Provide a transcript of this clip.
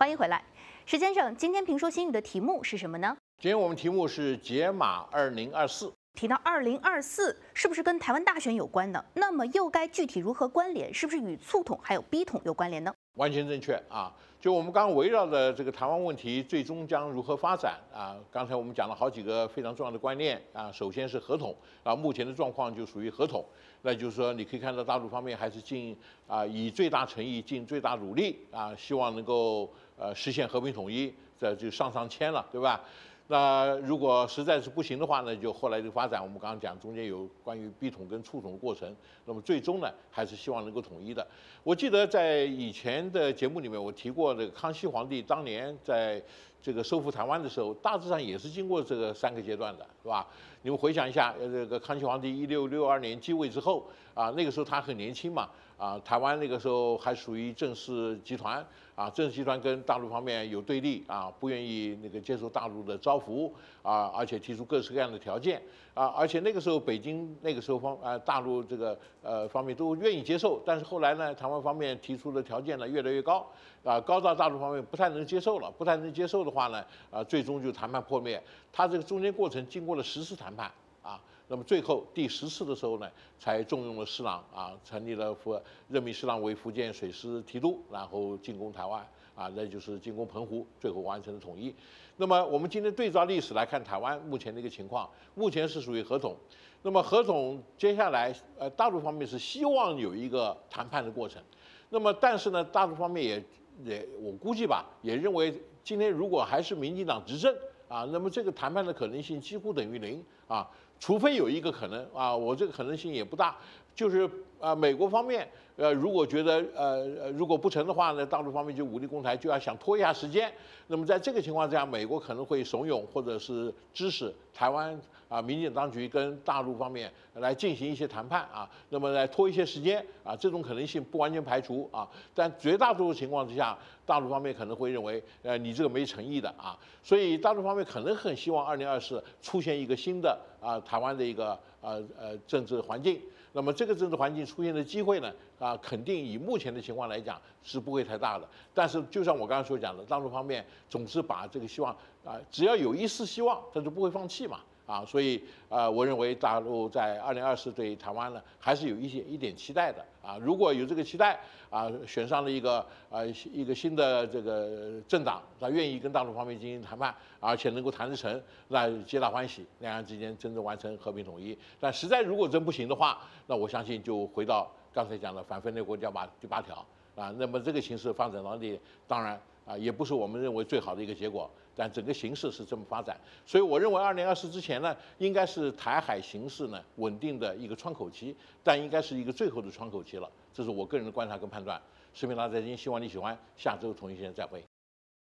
欢迎回来，石先生，今天评说新语的题目是什么呢？今天我们题目是解码2024。提到2024，是不是跟台湾大选有关呢？那么又该具体如何关联？是不是与促统还有逼统有关联呢？完全正确啊！就我们刚围绕的这个台湾问题最终将如何发展啊？刚才我们讲了好几个非常重要的观念啊。首先是合统啊，目前的状况就属于合统，那就是说你可以看到大陆方面还是以最大诚意、尽最大努力啊，希望能够实现和平统一，这就上签了，对吧？那如果实在是不行的话呢，就后来这个发展，我们刚刚讲中间有关于逼统跟促统的过程，那么最终呢，还是希望能够统一的。我记得在以前的节目里面，我提过这个康熙皇帝当年在这个收复台湾的时候，大致上也是经过这个三个阶段的，是吧？你们回想一下，这个康熙皇帝1662年继位之后啊，那个时候他很年轻嘛。啊，台湾那个时候还属于郑氏集团啊，郑氏集团跟大陆方面有对立啊，不愿意那个接受大陆的招抚啊，而且提出各式各样的条件啊，而且那个时候北京那个时候大陆这个方面都愿意接受，但是后来呢，台湾方面提出的条件呢越来越高啊，高到大陆方面不太能接受了，不太能接受的话呢，啊，最终就谈判破灭。它这个中间过程经过了10次谈判啊。那么最后第10次的时候呢，才重用了施琅啊，任命施琅为福建水师提督，然后进攻台湾啊，那就是进攻澎湖，最后完成了统一。那么我们今天对照历史来看，台湾目前的一个情况，目前是属于合统。那么合统接下来，大陆方面是希望有一个谈判的过程。那么但是呢，大陆方面也我估计吧，也认为今天如果还是民进党执政啊，那么这个谈判的可能性几乎等于0啊。除非有一个可能啊，我这个可能性也不大，就是美国方面如果觉得如果不成的话呢，大陆方面就武力攻台，就要想拖一下时间。那么在这个情况下，美国可能会怂恿或者是支持台湾啊民进当局跟大陆方面来进行一些谈判啊，那么来拖一些时间啊，这种可能性不完全排除啊，但绝大多数情况之下，大陆方面可能会认为你这个没诚意的啊，所以大陆方面可能很希望2024出现一个新的台湾的一个政治环境。那么这个政治环境出现的机会呢，啊，肯定以目前的情况来讲是不会太大的。但是就像我刚才所讲的，大陆方面总是把这个希望啊，只要有一丝希望，他就不会放弃嘛，啊，所以我认为大陆在2024对台湾呢还是有一点期待的啊。如果有这个期待啊，选上了一个新的这个政党，他愿意跟大陆方面进行谈判，而且能够谈得成，那皆大欢喜，两岸之间真正完成和平统一。但实在如果真不行的话，那我相信就回到刚才讲的反分裂国家法第8条啊。那么这个形势发展到那里，当然啊，也不是我们认为最好的一个结果。但整个形势是这么发展，所以我认为2024之前呢，应该是台海形势呢稳定的一个窗口期，但应该是一个最后的窗口期了。这是我个人的观察跟判断。视频大家再见，希望你喜欢。下周同一时间再会。